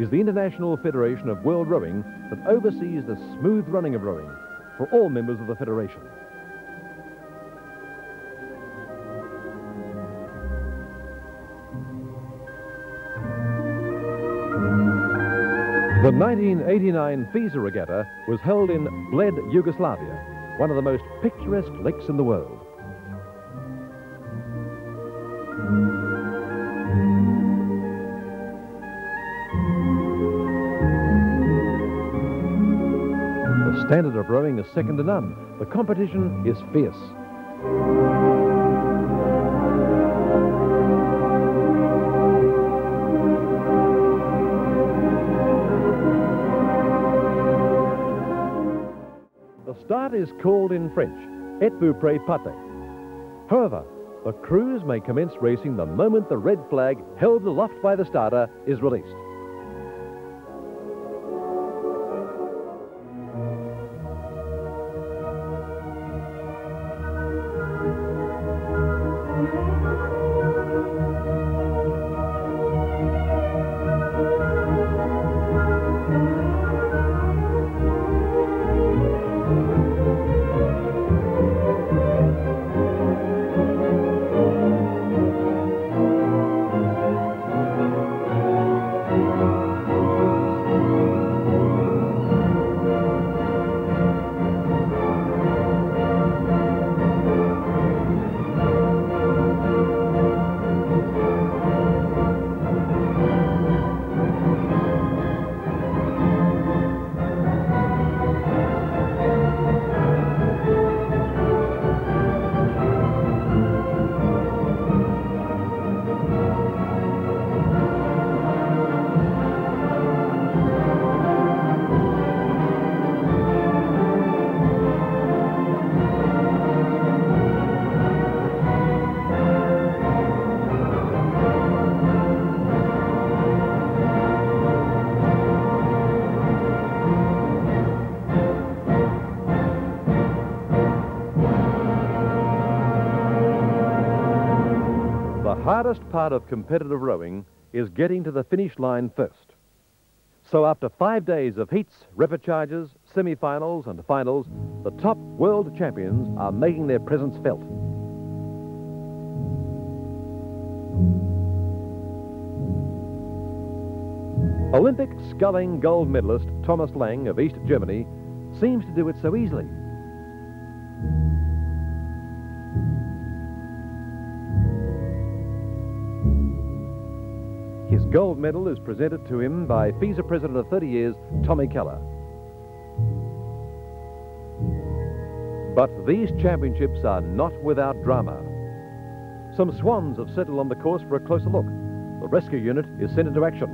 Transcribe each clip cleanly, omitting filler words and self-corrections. is the International Federation of World Rowing that oversees the smooth running of rowing for all members of the federation. The 1989 FISA regatta was held in Bled, Yugoslavia, one of the most picturesque lakes in the world. The standard of rowing is second to none. The competition is fierce. The start is called in French, "Et vous préparez." However, the crews may commence racing the moment the red flag held aloft by the starter is released. The hardest part of competitive rowing is getting to the finish line first. So after 5 days of heats, repechage, semi-finals and finals, the top world champions are making their presence felt. Olympic sculling gold medalist Thomas Lange of East Germany seems to do it so easily. His gold medal is presented to him by FISA President of 30 years, Tommy Keller. But these championships are not without drama. Some swans have settled on the course for a closer look. The rescue unit is sent into action.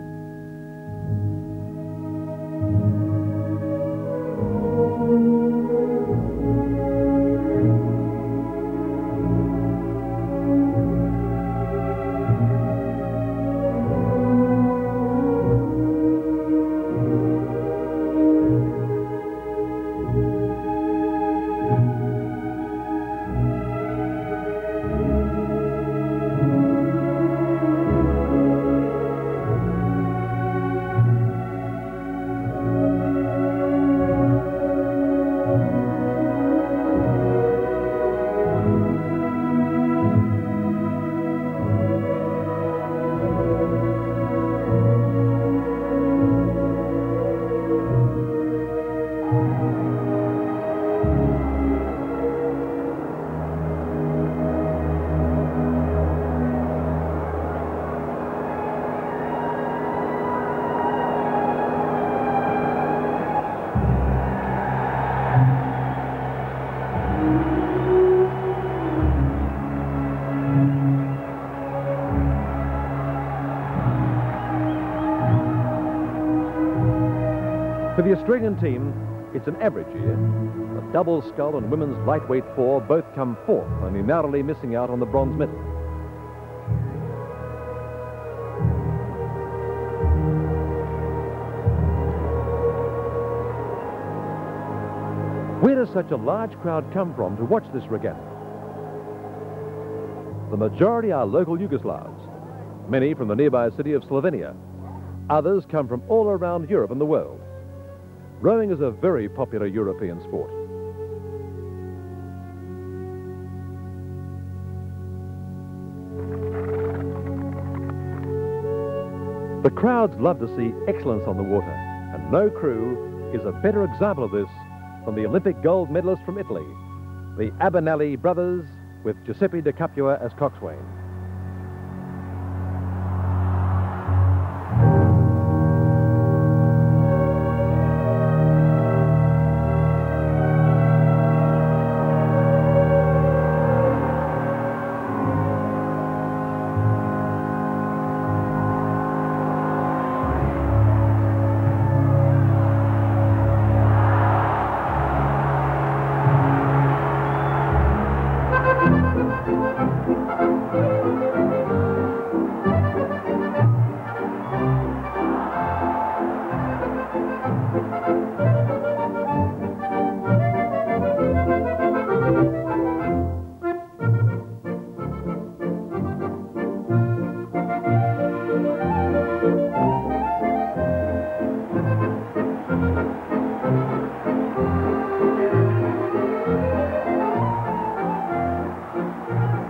For the Australian team, it's an average year. The double scull and women's lightweight four both come fourth, only narrowly missing out on the bronze medal. Where does such a large crowd come from to watch this regatta? The majority are local Yugoslavs, many from the nearby city of Slovenia. Others come from all around Europe and the world. Rowing is a very popular European sport. The crowds love to see excellence on the water, and no crew is a better example of this than the Olympic gold medalist from Italy, the Abbagnale brothers, with Giuseppe di Capua as coxswain.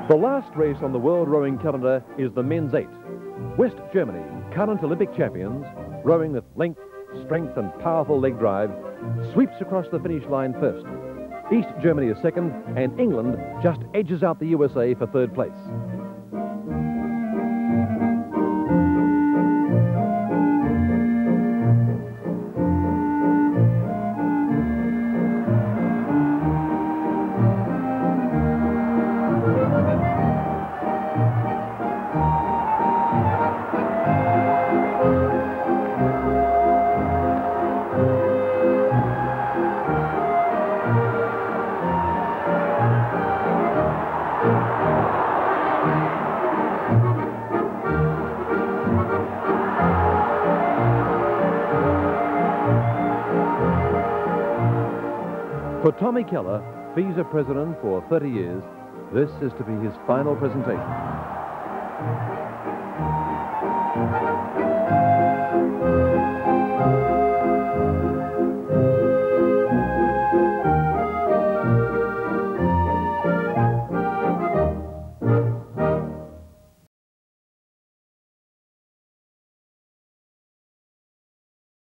The last race on the world rowing calendar is the men's eight. West Germany, current Olympic champions, rowing with length, strength and powerful leg drive, sweeps across the finish line first. East Germany is second, and England just edges out the USA for third place. For Tommy Keller, FISA president for 30 years, this is to be his final presentation.